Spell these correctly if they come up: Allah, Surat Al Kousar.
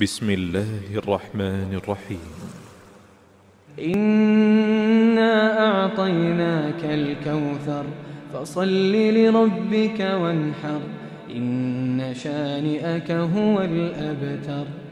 بسم الله الرحمن الرحيم إنا أعطيناك الكوثر فصل لربك وانحر إن شانئك هو الأبتر.